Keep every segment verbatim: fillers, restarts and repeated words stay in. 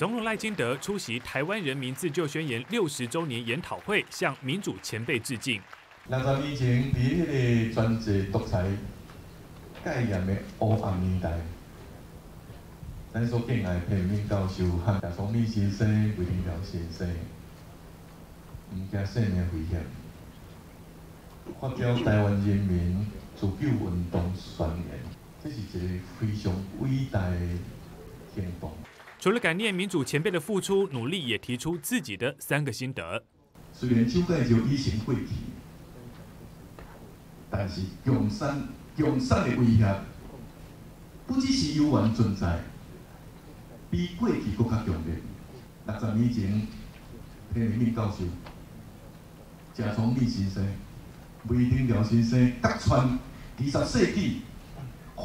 总统赖清德出席台湾人民自救宣言六十周年研讨会，向民主前辈致敬。六十年前，伫迄个专制独裁戒严的黑暗年代，咱所敬爱的民教授和陈松伶先生、魏廷瑶先生，唔惊生命危险，发表台湾人民自救运动宣言，这是一个非常伟大的行动。 除了感念民主前辈的付出努力，也提出自己的三个心得。虽然蒋介石以前过去，但是共产共产的威胁不只是有原存在，比过去更加强烈。六十年前，彭明敏教授、陈松伶先生、魏廷瑶先生揭穿二十世纪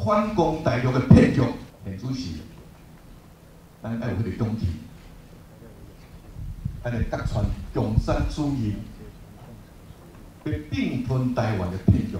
反攻大陆的骗局，现主席。 咱要有迄个勇气，咱来揭穿共产主义被并吞台湾的骗局。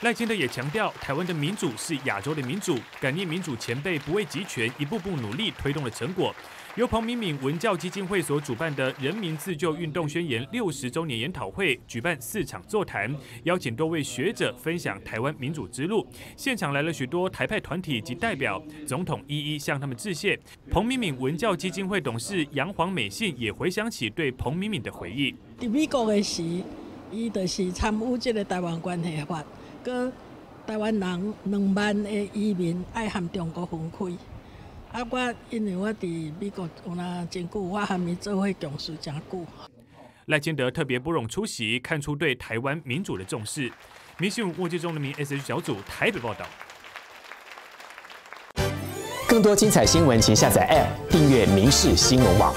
赖清德也强调，台湾的民主是亚洲的民主，感念民主前辈不畏集权，一步步努力推动的成果。由彭明敏文教基金会所主办的人民自救运动宣言六十周年研讨会，举办四场座谈，邀请多位学者分享台湾民主之路。现场来了许多台派团体及代表，总统一一向他们致谢。彭明敏文教基金会董事杨黄美信也回想起对彭明敏的回忆。伫美国的时，伊就是参与这个台湾关系法。 个台湾人两万个移民爱含中国分开，啊！我因为我伫美国有那真久，我含伊做伙共事真久。赖清德特别拨冗出席，看出对台湾民主的重视。民讯五记中人民 S H 小组台北报道。更多精彩新闻，请下载 App 订阅民视新闻网。